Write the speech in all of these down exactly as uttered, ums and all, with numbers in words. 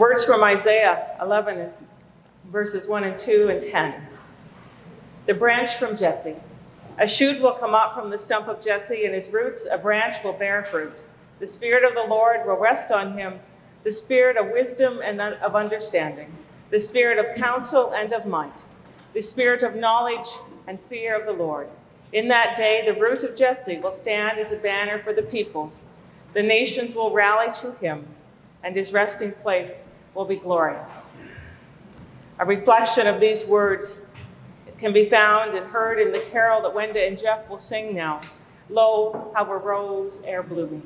Words from Isaiah eleven, verses one and two and ten. The branch from Jesse. A shoot will come up from the stump of Jesse, and his roots, a branch, will bear fruit. The Spirit of the Lord will rest on him, the Spirit of wisdom and of understanding, the Spirit of counsel and of might, the Spirit of knowledge and fear of the Lord. In that day, the root of Jesse will stand as a banner for the peoples. The nations will rally to him, and his resting place will be glorious. A reflection of these words can be found and heard in the carol that Wenda and Jeff will sing now, Lo, How a Rose E'er Blooming.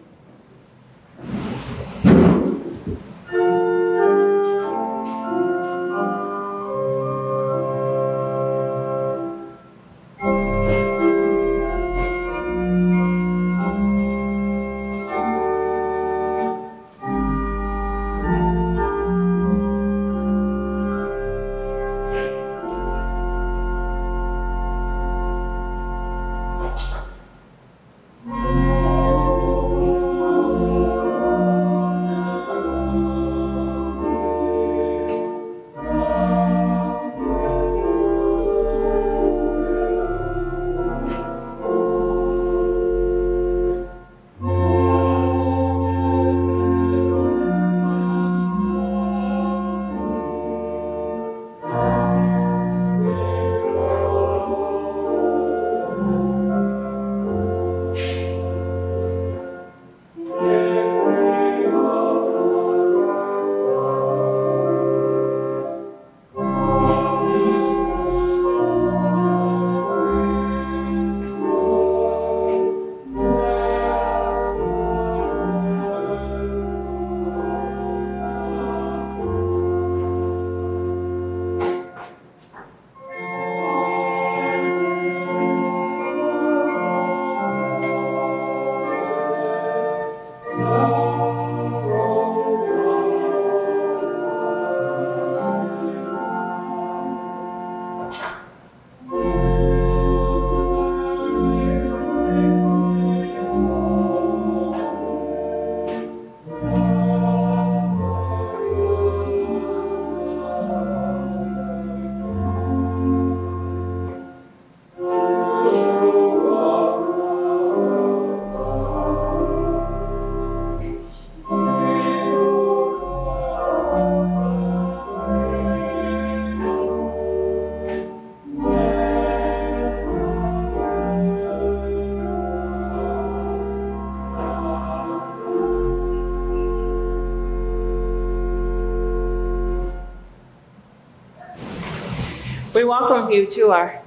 We welcome you to our,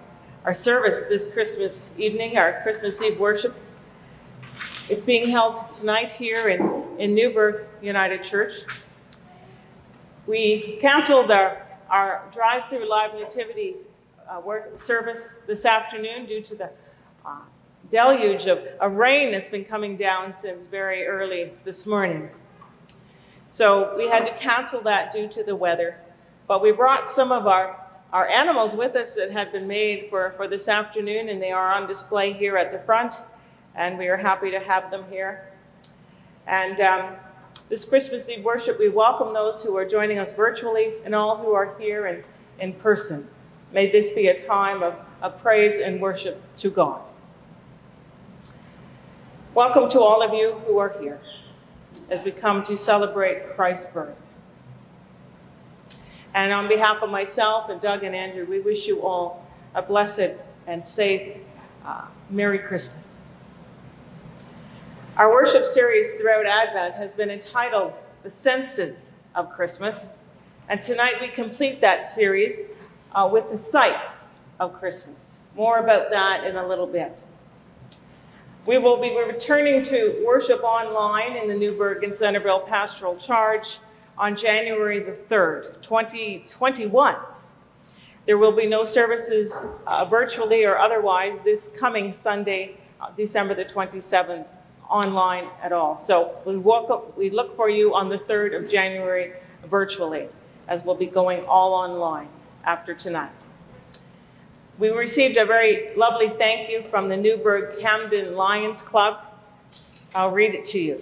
our service this Christmas evening, our Christmas Eve worship. It's being held tonight here in, in Newburgh United Church. We canceled our, our drive-through live nativity uh, work service this afternoon due to the uh, deluge of, of rain that's been coming down since very early this morning. So we had to cancel that due to the weather, but we brought some of our Our animals with us that had been made for, for this afternoon, and they are on display here at the front, and we are happy to have them here. And um, this Christmas Eve worship, we welcome those who are joining us virtually and all who are here and in person. May this be a time of, of praise and worship to God. Welcome to all of you who are here as we come to celebrate Christ's birth. And on behalf of myself and Doug and Andrew, we wish you all a blessed and safe uh, Merry Christmas. Our worship series throughout Advent has been entitled The Senses of Christmas. And tonight we complete that series uh, with the sights of Christmas. More about that in a little bit. We will be returning to worship online in the Newburgh and Centreville Pastoral Charge on January the third, twenty twenty-one. There will be no services uh, virtually or otherwise this coming Sunday, uh, December the twenty-seventh, online at all. So we, walk up, we look for you on the third of January virtually, as we'll be going all online after tonight. We received a very lovely thank you from the Newburgh Camden Lions Club. I'll read it to you.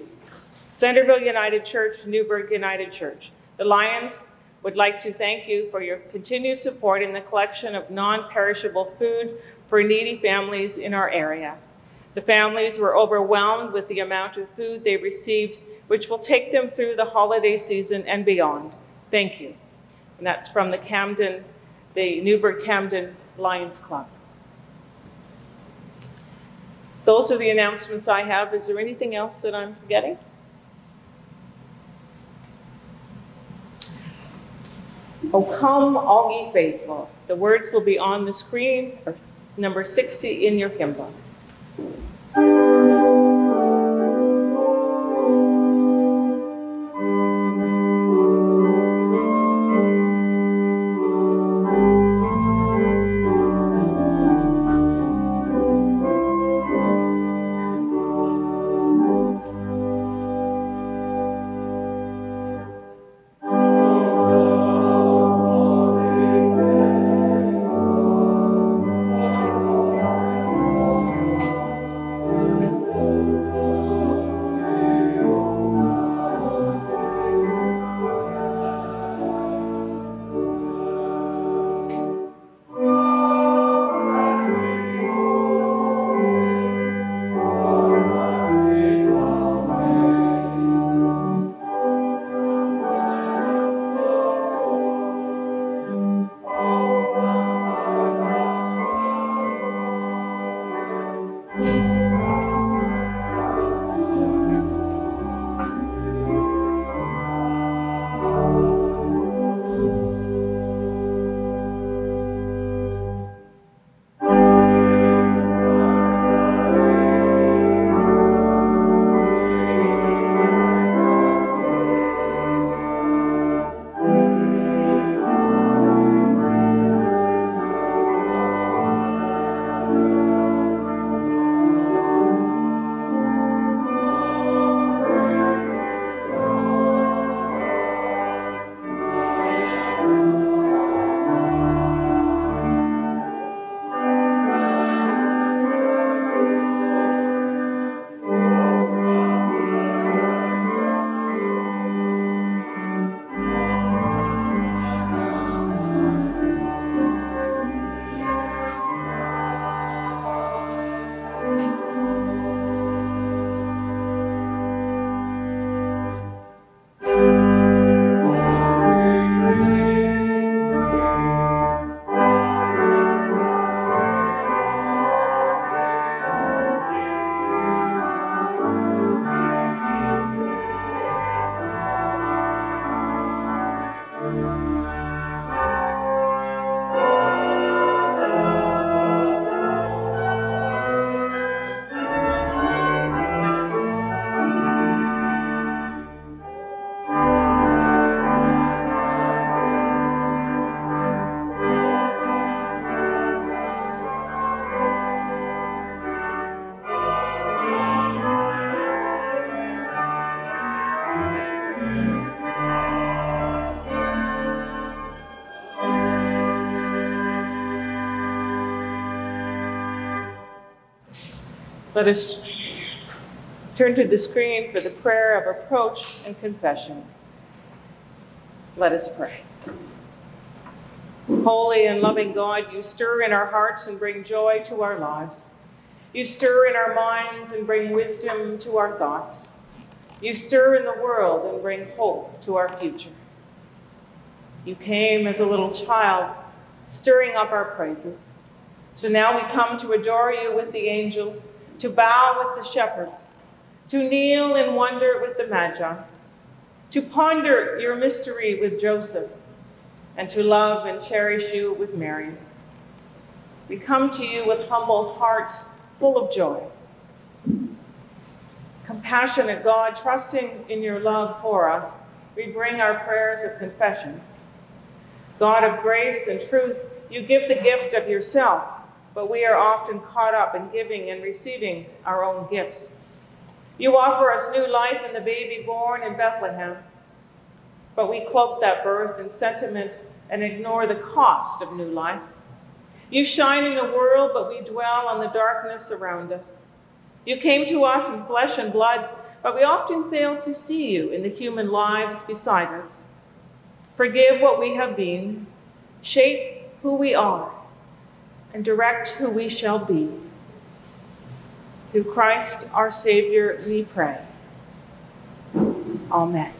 Centreville United Church, Newburgh United Church. The Lions would like to thank you for your continued support in the collection of non-perishable food for needy families in our area. The families were overwhelmed with the amount of food they received, which will take them through the holiday season and beyond. Thank you. And that's from the Camden, the Newburgh Camden Lions Club. Those are the announcements I have. Is there anything else that I'm forgetting? Oh, come all ye faithful. The words will be on the screen, or number sixty in your hymn book. Let us turn to the screen for the prayer of approach and confession. Let us pray. Holy and loving God, you stir in our hearts and bring joy to our lives. You stir in our minds and bring wisdom to our thoughts. You stir in the world and bring hope to our future. You came as a little child, stirring up our praises. So now we come to adore you with the angels, to bow with the shepherds, to kneel in wonder with the Magi, to ponder your mystery with Joseph, and to love and cherish you with Mary. We come to you with humble hearts full of joy. Compassionate God, trusting in your love for us, we bring our prayers of confession. God of grace and truth, you give the gift of yourself, but we are often caught up in giving and receiving our own gifts. You offer us new life in the baby born in Bethlehem, but we cloak that birth in sentiment and ignore the cost of new life. You shine in the world, but we dwell on the darkness around us. You came to us in flesh and blood, but we often fail to see you in the human lives beside us. forgive what we have been, shape who we are, and direct who we shall be. Through Christ our Savior, we pray. Amen.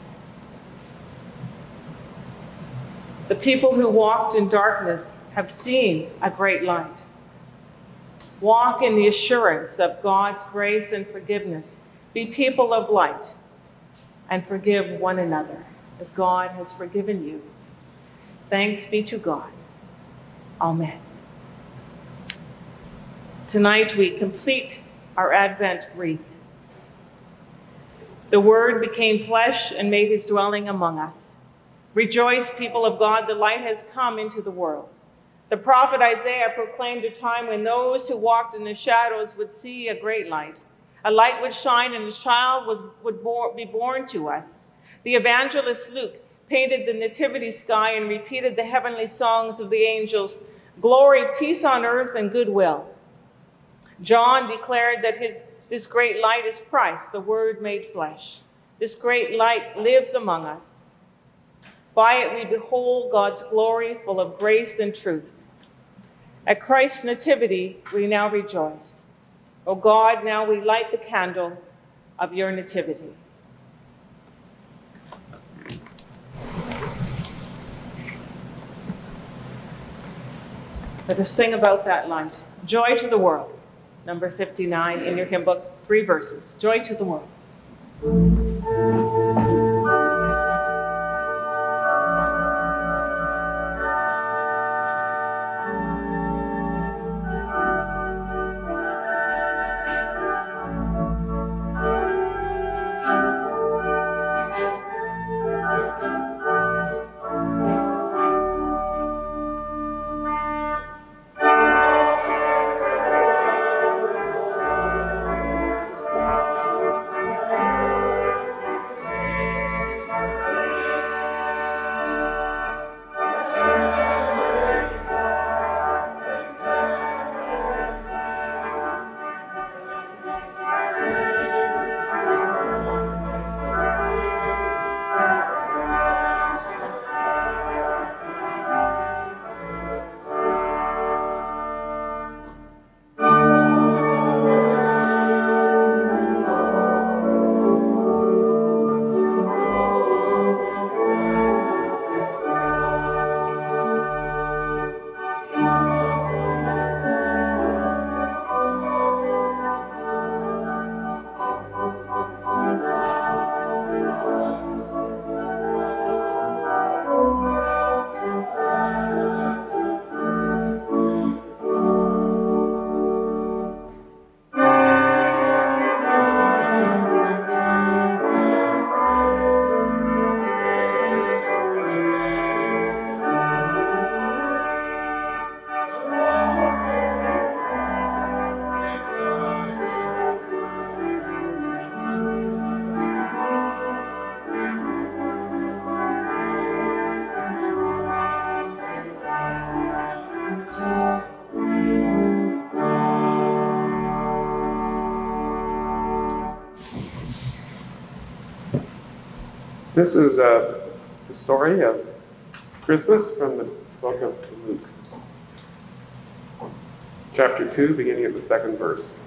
The people who walked in darkness have seen a great light. Walk in the assurance of God's grace and forgiveness. Be people of light and forgive one another as God has forgiven you. Thanks be to God. Amen. Tonight we complete our Advent wreath. The Word became flesh and made his dwelling among us. Rejoice, people of God, the light has come into the world. The prophet Isaiah proclaimed a time when those who walked in the shadows would see a great light. A light would shine and a child was, would bor- be born to us. The evangelist Luke painted the nativity sky and repeated the heavenly songs of the angels, glory, peace on earth, and goodwill. John declared that his, this great light is Christ, the Word made flesh. This great light lives among us. By it we behold God's glory, full of grace and truth. At Christ's nativity, we now rejoice. O God, now we light the candle of your nativity. Let us sing about that light. Joy to the world, number fifty-nine in your hymn book, three verses. Joy to the world. This is uh, the story of Christmas from the book of Luke, chapter two, beginning at the second verse.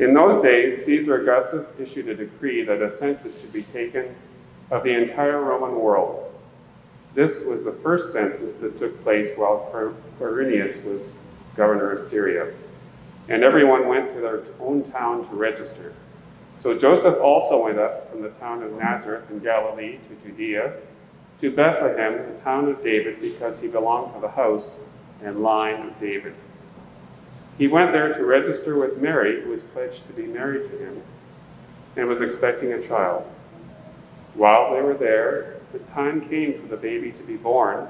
In those days, Caesar Augustus issued a decree that a census should be taken of the entire Roman world. This was the first census that took place while Quirinius was governor of Syria, and everyone went to their own town to register. So Joseph also went up from the town of Nazareth in Galilee to Judea, to Bethlehem, the town of David, because he belonged to the house and line of David. He went there to register with Mary, who was pledged to be married to him, and was expecting a child. While they were there, the time came for the baby to be born,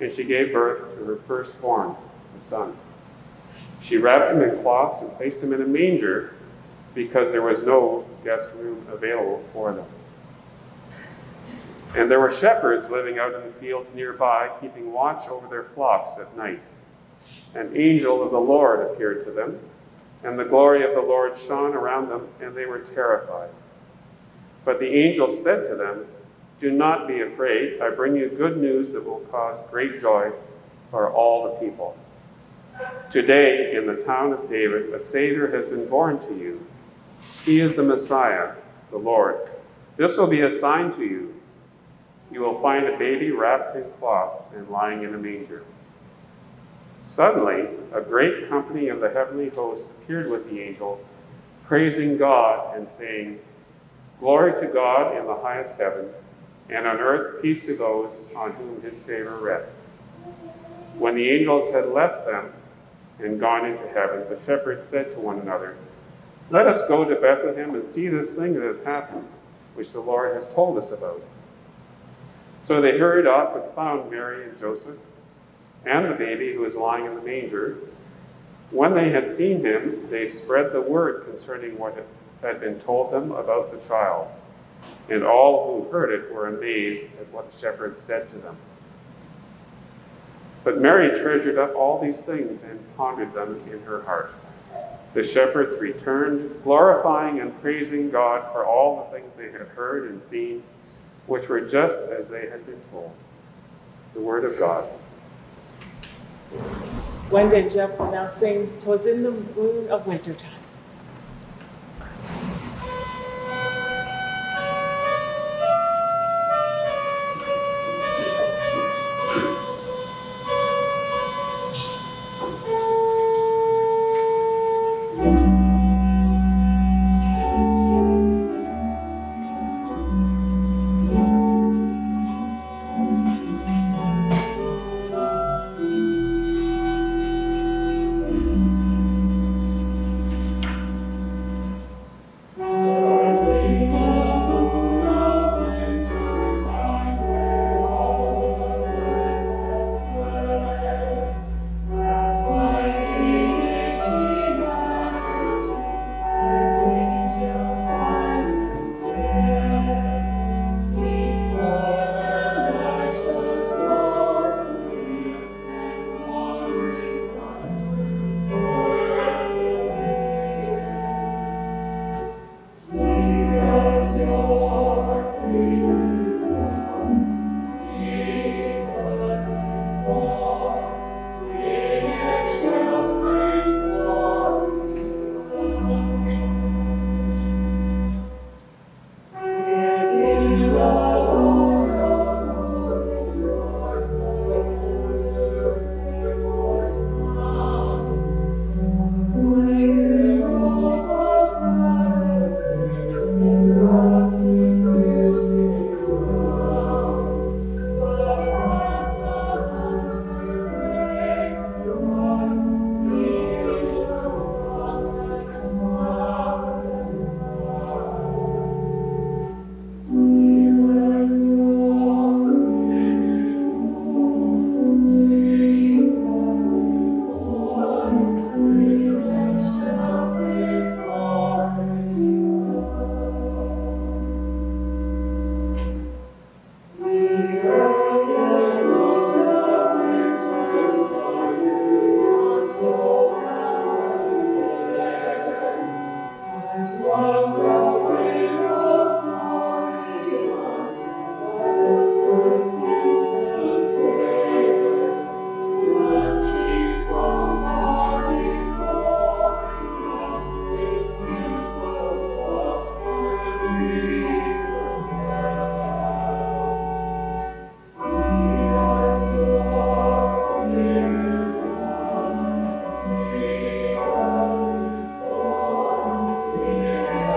and she gave birth to her firstborn, a son. She wrapped him in cloths and placed him in a manger, because there was no guest room available for them. And there were shepherds living out in the fields nearby, keeping watch over their flocks at night. An angel of the Lord appeared to them, and the glory of the Lord shone around them, and they were terrified. But the angel said to them, Do not be afraid. I bring you good news that will cause great joy for all the people. Today, in the town of David, a Savior has been born to you. He is the Messiah, the Lord. This will be a sign to you. You will find a baby wrapped in cloths and lying in a manger. Suddenly, a great company of the heavenly host appeared with the angel, praising God and saying, Glory to God in the highest heaven, and on earth peace to those on whom his favor rests. When the angels had left them and gone into heaven, the shepherds said to one another, Let us go to Bethlehem and see this thing that has happened, which the Lord has told us about. So they hurried off and found Mary and Joseph and the baby who was lying in the manger. When they had seen him, they spread the word concerning what had been told them about the child, and all who heard it were amazed at what the shepherds said to them. But Mary treasured up all these things and pondered them in her heart. The shepherds returned, glorifying and praising God for all the things they had heard and seen, which were just as they had been told. The word of God. Wenda and Jeff will now sing, 'Twas in the Moon of Wintertime.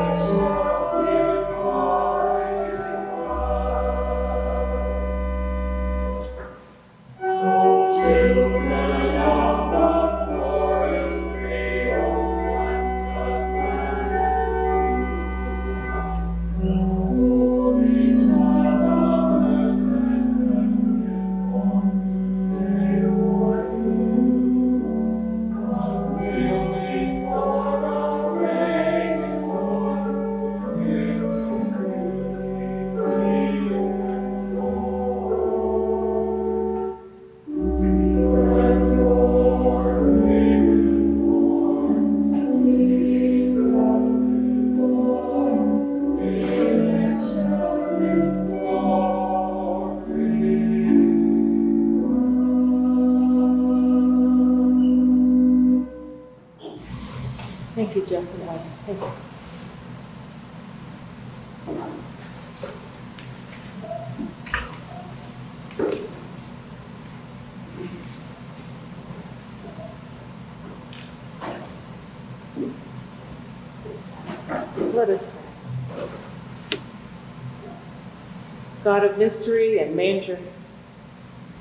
Yes. Let us pray. God of mystery and manger,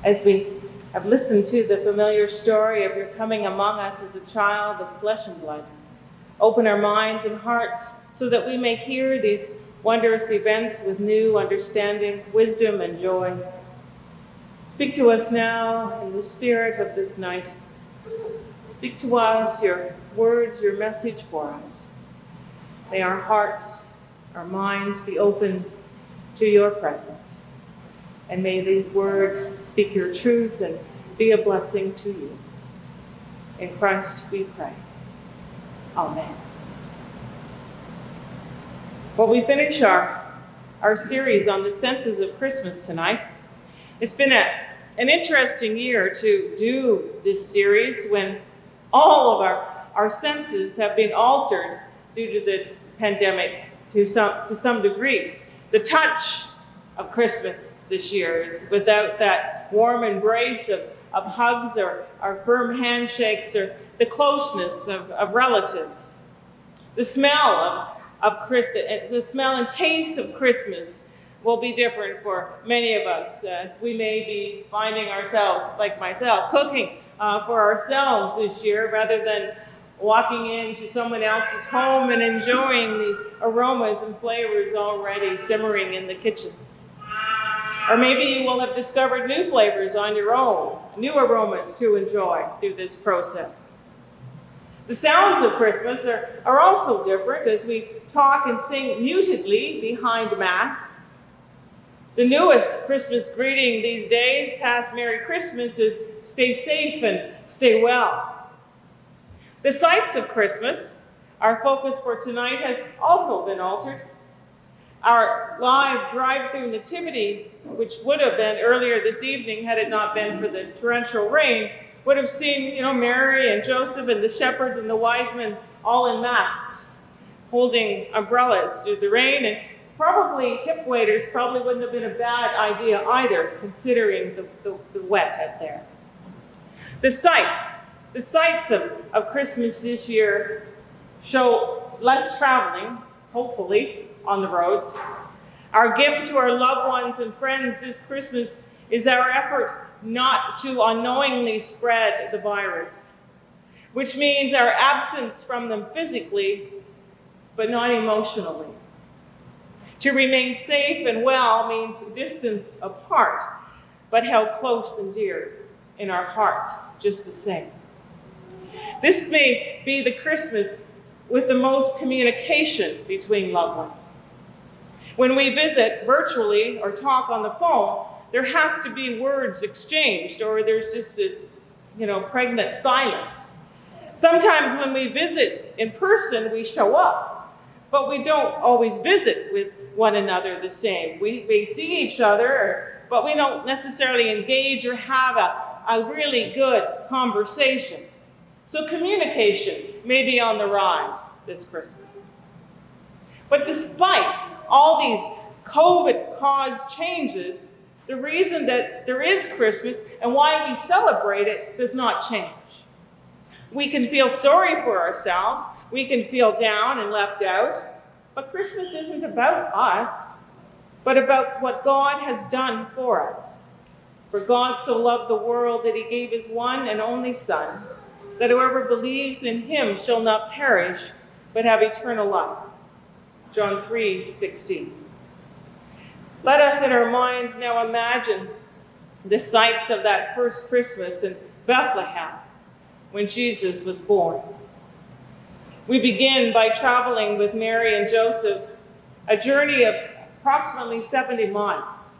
as we have listened to the familiar story of your coming among us as a child of flesh and blood, open our minds and hearts so that we may hear these wondrous events with new understanding, wisdom, and joy. Speak to us now in the spirit of this night. Speak to us your words, your message for us. May our hearts, our minds be open to your presence. And may these words speak your truth and be a blessing to you. In Christ we pray. Amen. Well, we finish our, our series on the senses of Christmas tonight. It's been a, an interesting year to do this series when all of our, our senses have been altered due to the pandemic to some, to some degree. The touch of Christmas this year is without that warm embrace of, of hugs or, or firm handshakes or the closeness of, of relatives. The smell of, of the, the smell and taste of Christmas will be different for many of us, as we may be finding ourselves, like myself, cooking uh, for ourselves this year rather than walking into someone else's home and enjoying the aromas and flavors already simmering in the kitchen. Or maybe you will have discovered new flavors on your own, new aromas to enjoy through this process. The sounds of Christmas are, are also different as we talk and sing mutedly behind Mass. The newest Christmas greeting these days, past Merry Christmas, is stay safe and stay well. The sights of Christmas, our focus for tonight, has also been altered. Our live drive-through nativity, which would have been earlier this evening had it not been for the torrential rain, would have seen, you know, Mary and Joseph and the shepherds and the wise men all in masks, holding umbrellas through the rain, and probably hip waders probably wouldn't have been a bad idea either, considering the, the, the wet out there. The sights. The sights of, of Christmas this year show less traveling, hopefully, on the roads. Our gift to our loved ones and friends this Christmas is our effort not to unknowingly spread the virus, which means our absence from them physically, but not emotionally. To remain safe and well means distance apart, but held close and dear in our hearts just the same. This may be the Christmas with the most communication between loved ones. When we visit virtually or talk on the phone, there has to be words exchanged, or there's just this, you know, pregnant silence. Sometimes when we visit in person, we show up, but we don't always visit with one another the same. We, we see each other, but we don't necessarily engage or have a, a really good conversation. So communication may be on the rise this Christmas. But despite all these COVID-caused changes, the reason that there is Christmas and why we celebrate it does not change. We can feel sorry for ourselves, we can feel down and left out, but Christmas isn't about us, but about what God has done for us. For God so loved the world that he gave his one and only Son, that whoever believes in him shall not perish, but have eternal life. John three sixteen. Let us in our minds now imagine the sights of that first Christmas in Bethlehem, when Jesus was born. We begin by traveling with Mary and Joseph, a journey of approximately seventy miles.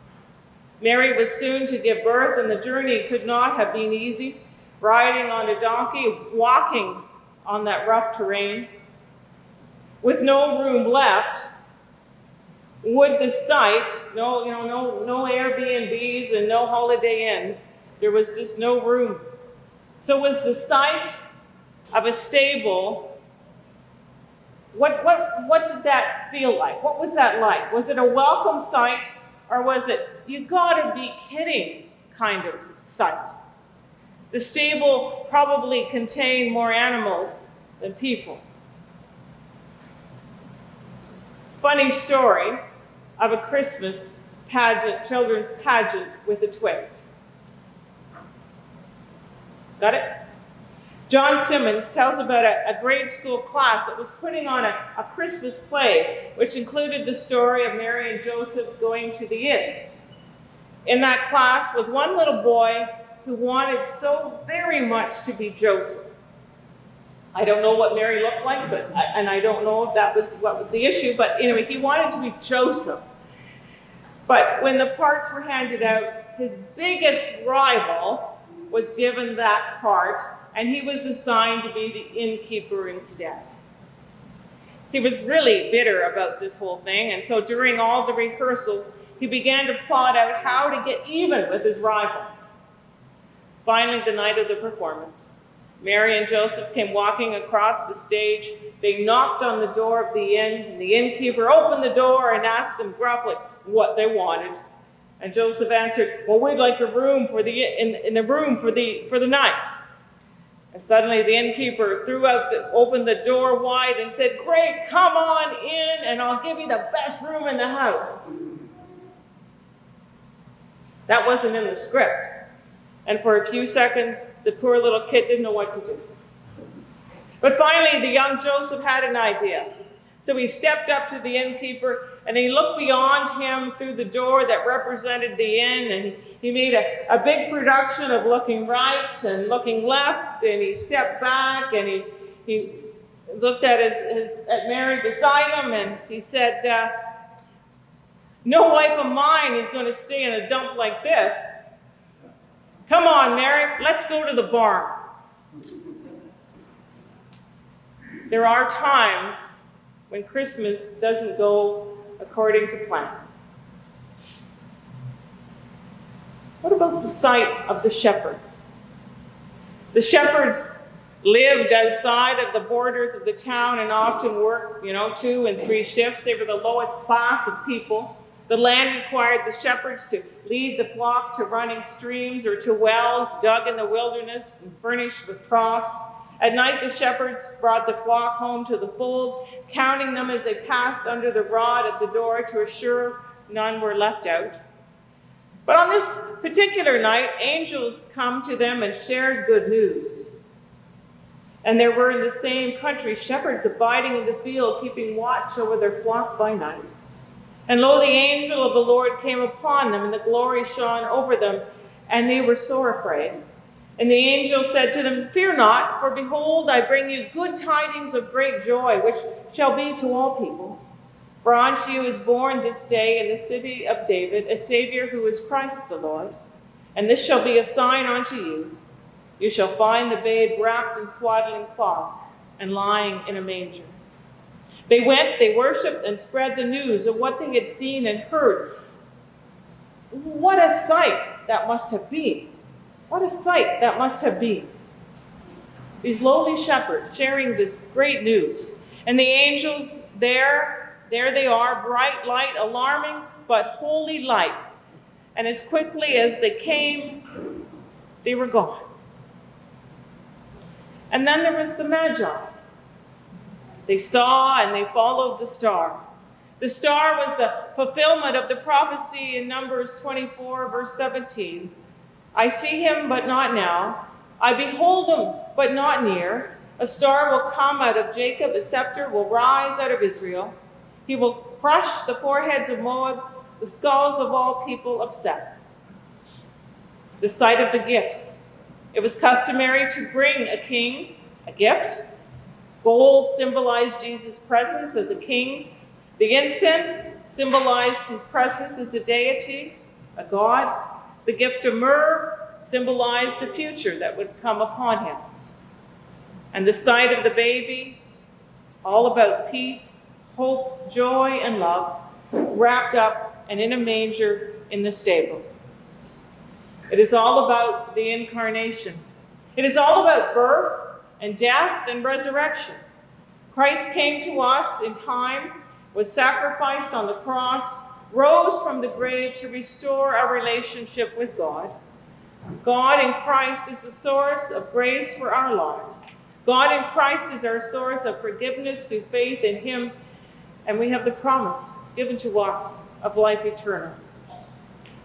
Mary was soon to give birth, and the journey could not have been easy. Riding on a donkey, walking on that rough terrain. With no room left, would the site, no, you know, no, no Airbnbs and no Holiday Inns, there was just no room. So was the site of a stable What, what, what did that feel like? What was that like? Was it a welcome sight, or was it, you gotta be kidding, kind of sight? The stable probably contained more animals than people. Funny story of a Christmas pageant, children's pageant with a twist. Got it? John Simmons tells about a, a grade school class that was putting on a, a Christmas play, which included the story of Mary and Joseph going to the inn. In that class was one little boy who wanted so very much to be Joseph. I don't know what Mary looked like, but I, and I don't know if that was what was the issue, but anyway, he wanted to be Joseph. But when the parts were handed out, his biggest rival was given that part, and he was assigned to be the innkeeper instead. He was really bitter about this whole thing, and so during all the rehearsals, he began to plot out how to get even with his rival. Finally, the night of the performance, Mary and Joseph came walking across the stage. They knocked on the door of the inn, and the innkeeper opened the door and asked them gruffly what they wanted. And Joseph answered, "Well, we'd like a room for the in, in the room for the for the night." And suddenly the innkeeper threw out the, opened the door wide and said, "Great, come on in, and I'll give you the best room in the house." That wasn't in the script. And for a few seconds, the poor little kid didn't know what to do. But finally, the young Joseph had an idea. So he stepped up to the innkeeper, and he looked beyond him through the door that represented the inn, and he made a, a big production of looking right and looking left, and he stepped back, and he, he looked at, his, his, at Mary beside him, and he said, uh, "No wife of mine is going to stay in a dump like this. Come on, Mary, let's go to the barn." There are times when Christmas doesn't go according to plan. What about the sight of the shepherds? The shepherds lived outside of the borders of the town and often worked, you know, two and three shifts. They were the lowest class of people. The land required the shepherds to lead the flock to running streams or to wells dug in the wilderness and furnished with troughs. At night, the shepherds brought the flock home to the fold, counting them as they passed under the rod at the door to assure none were left out. But on this particular night, angels come to them and shared good news. And there were in the same country shepherds abiding in the field, keeping watch over their flock by night. And lo, the angel of the Lord came upon them, and the glory shone over them, and they were sore afraid. And the angel said to them, "Fear not, for behold, I bring you good tidings of great joy, which shall be to all people. For unto you is born this day in the city of David a Savior, who is Christ the Lord. And this shall be a sign unto you. You shall find the babe wrapped in swaddling cloths and lying in a manger." They went, they worshipped, and spread the news of what they had seen and heard. What a sight that must have been. What a sight that must have been. These lowly shepherds sharing this great news. And the angels there, there they are, bright light, alarming, but holy light. And as quickly as they came, they were gone. And then there was the Magi. They saw and they followed the star. The star was the fulfillment of the prophecy in Numbers twenty-four, verse seventeen. "I see him, but not now. I behold him, but not near. A star will come out of Jacob. A scepter will rise out of Israel. He will crush the foreheads of Moab, the skulls of all people of Seth." The sight of the gifts. It was customary to bring a king a gift. Gold symbolized Jesus' presence as a king. The incense symbolized his presence as a deity, a god. The gift of myrrh symbolized the future that would come upon him. And the sight of the baby, all about peace, hope, joy, and love, wrapped up and in a manger in the stable. It is all about the incarnation. It is all about birth and death and resurrection. Christ came to us in time, was sacrificed on the cross, rose from the grave to restore our relationship with God. God in Christ is the source of grace for our lives. God in Christ is our source of forgiveness through faith in him, and we have the promise given to us of life eternal.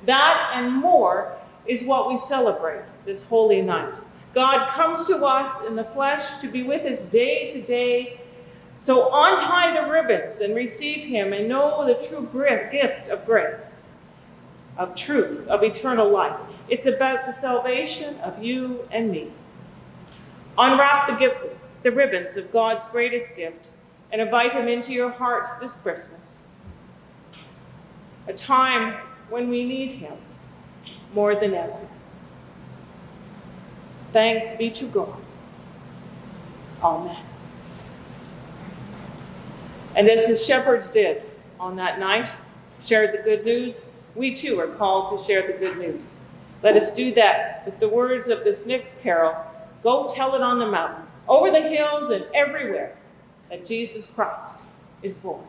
That and more is what we celebrate this holy night. God comes to us in the flesh to be with us day to day. So untie the ribbons and receive him and know the true gift of grace, of truth, of eternal life. It's about the salvation of you and me. Unwrap the, gift, the ribbons of God's greatest gift and invite him into your hearts this Christmas, a time when we need him more than ever. Thanks be to God. Amen. And as the shepherds did on that night, shared the good news, we too are called to share the good news. Let us do that with the words of this next carol, "Go Tell It on the Mountain," over the hills and everywhere, that Jesus Christ is born.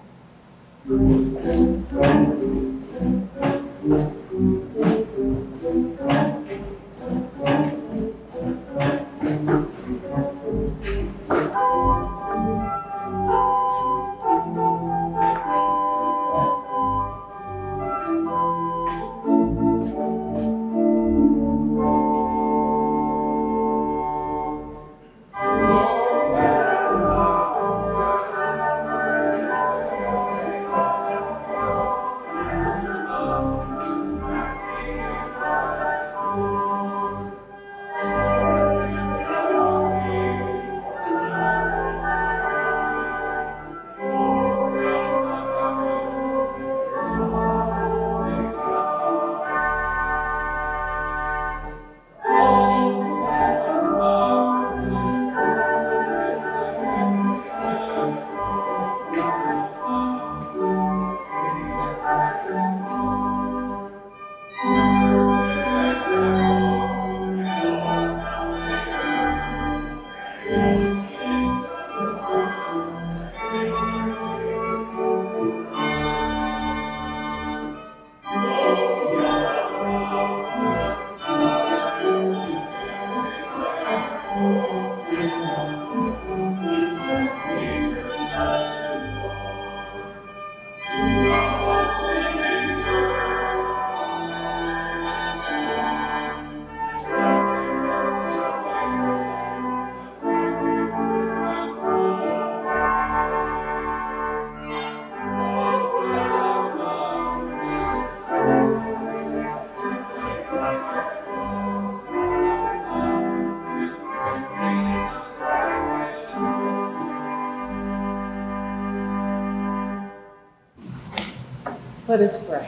Let us pray.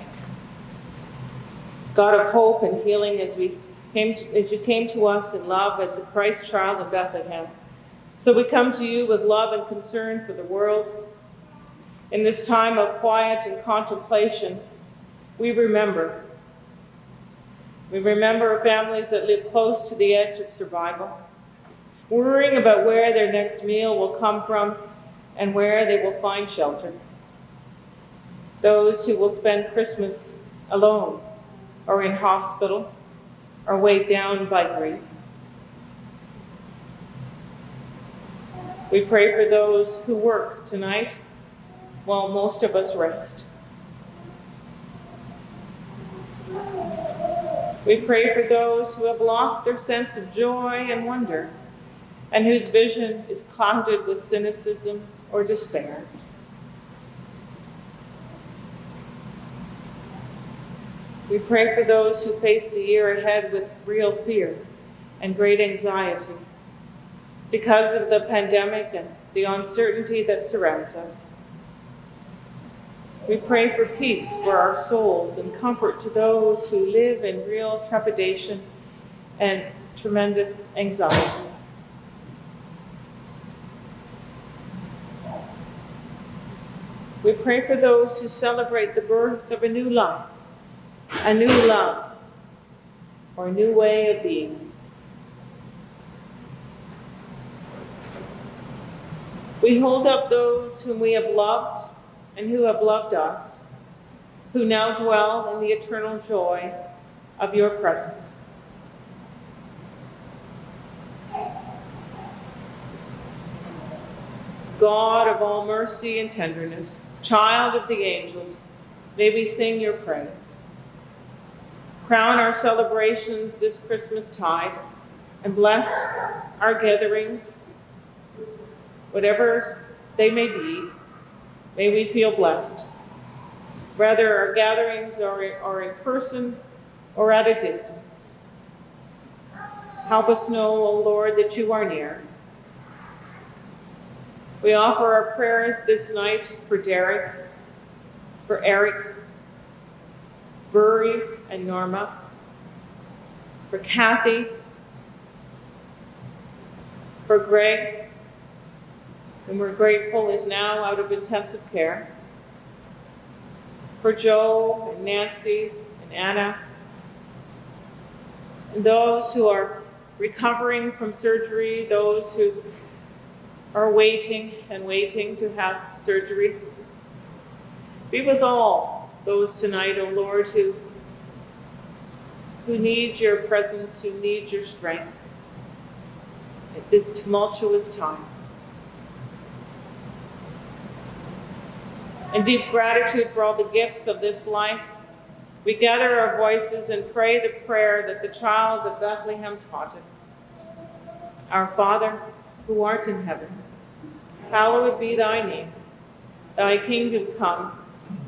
God of hope and healing, as we came to, as you came to us in love as the Christ child in Bethlehem, so we come to you with love and concern for the world. In this time of quiet and contemplation, we remember. We remember families that live close to the edge of survival, worrying about where their next meal will come from and where they will find shelter. Those who will spend Christmas alone or in hospital or weighed down by grief. We pray for those who work tonight while most of us rest. We pray for those who have lost their sense of joy and wonder and whose vision is clouded with cynicism or despair. We pray for those who face the year ahead with real fear and great anxiety because of the pandemic and the uncertainty that surrounds us. We pray for peace for our souls and comfort to those who live in real trepidation and tremendous anxiety. We pray for those who celebrate the birth of a new life, a new love, or a new way of being. We hold up those whom we have loved and who have loved us, who now dwell in the eternal joy of your presence. God of all mercy and tenderness, child of the angels, may we sing your praise. Crown our celebrations this Christmastide and bless our gatherings, whatever they may be, may we feel blessed, whether our gatherings are, are in person or at a distance. Help us know, O Lord, that you are near. We offer our prayers this night for Derek, for Eric, Burry and Norma, for Kathy, for Greg, and we're grateful is now out of intensive care, for Joe and Nancy and Anna, and those who are recovering from surgery, those who are waiting and waiting to have surgery. Be with all those tonight, O Lord, who, who need your presence, who need your strength at this tumultuous time. In deep gratitude for all the gifts of this life, we gather our voices and pray the prayer that the child of Bethlehem taught us. Our Father, who art in heaven, hallowed be thy name. Thy kingdom come.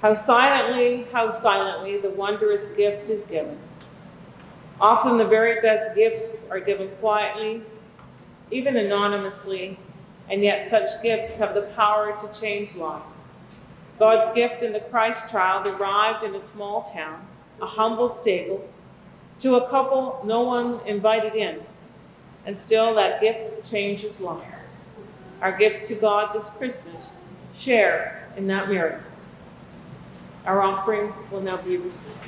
How silently, how silently the wondrous gift is given. Often the very best gifts are given quietly, even anonymously, and yet such gifts have the power to change lives. God's gift in the Christ child arrived in a small town, a humble stable, to a couple no one invited in, and still that gift changes lives. Our gifts to God this Christmas share in that miracle. Our offering will now be received.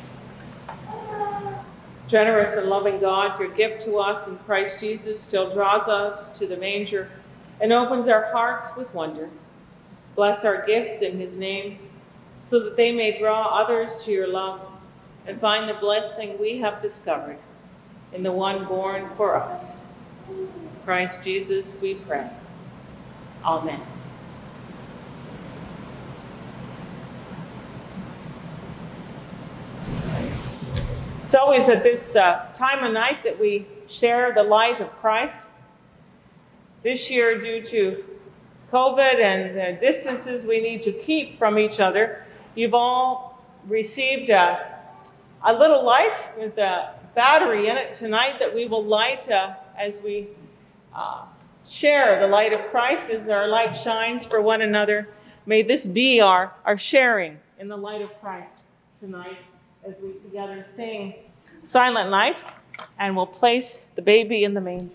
Generous and loving God, your gift to us in Christ Jesus still draws us to the manger and opens our hearts with wonder. Bless our gifts in his name so that they may draw others to your love and find the blessing we have discovered in the one born for us. In Christ Jesus, we pray. Amen. It's always at this uh, time of night that we share the light of Christ. This year, due to COVID and uh, distances we need to keep from each other, you've all received uh, a little light with a battery in it tonight that we will light uh, as we uh, share the light of Christ. As our light shines for one another, may this be our, our sharing in the light of Christ tonight, as we together sing Silent Night, and we'll place the baby in the manger.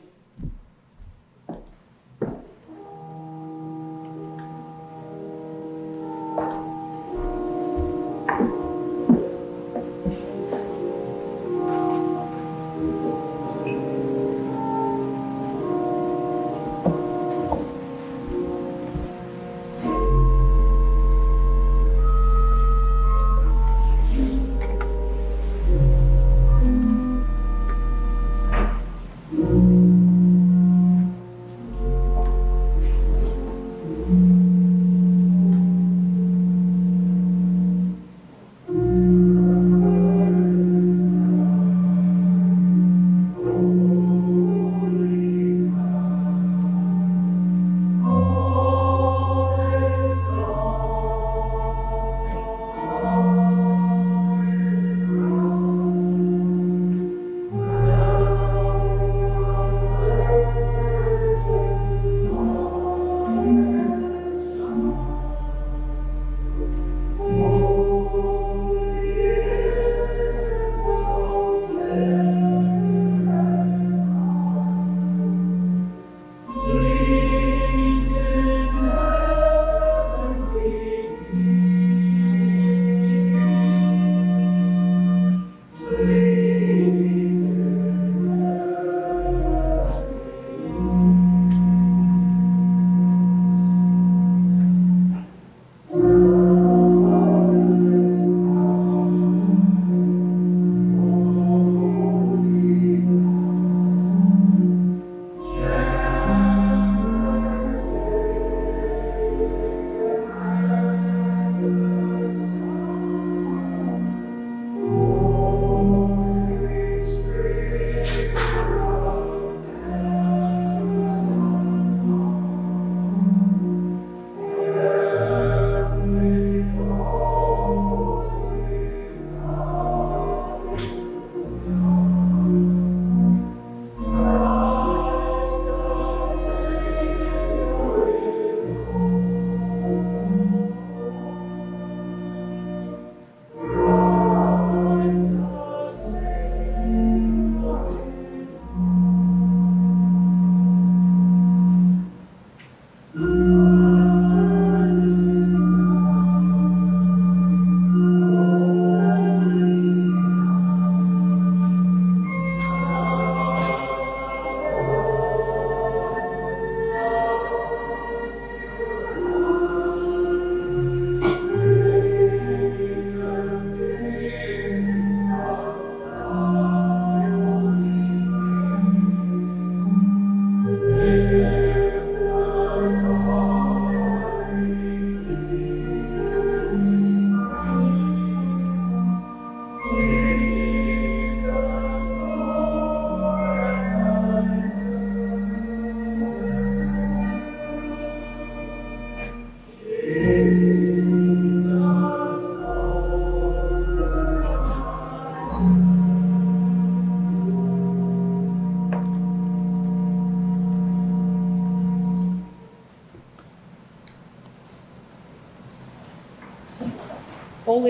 Thank you.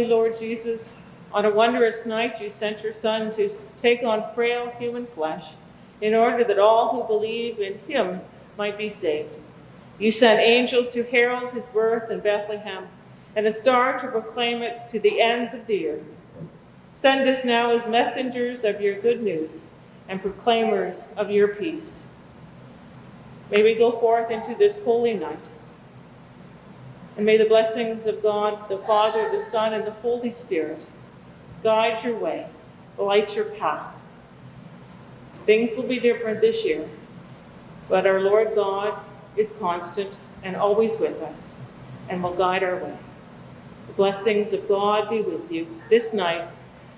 Holy Lord Jesus, on a wondrous night you sent your Son to take on frail human flesh in order that all who believe in him might be saved. You sent angels to herald his birth in Bethlehem and a star to proclaim it to the ends of the earth. Send us now as messengers of your good news and proclaimers of your peace. May we go forth into this holy night. And may the blessings of God, the Father, the Son, and the Holy Spirit guide your way, light your path. Things will be different this year, but our Lord God is constant and always with us and will guide our way. The blessings of God be with you this night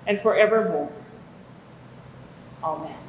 and forevermore. Amen.